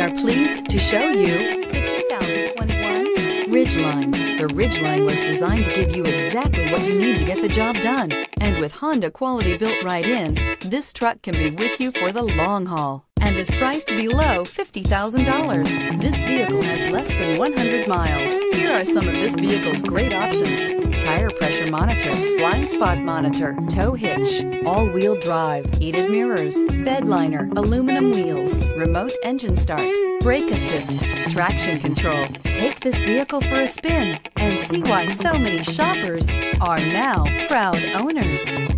We are pleased to show you the 2021 Ridgeline. The Ridgeline was designed to give you exactly what you need to get the job done. And with Honda quality built right in, this truck can be with you for the long haul and is priced below $50,000. This vehicle has less than 100 miles. Here are some of this vehicle's great options: tire pressure monitor, blind spot monitor, tow hitch, all-wheel drive, heated mirrors, bed liner, aluminum wheels, remote engine start, brake assist, traction control. Take this vehicle for a spin and see why so many shoppers are now proud owners.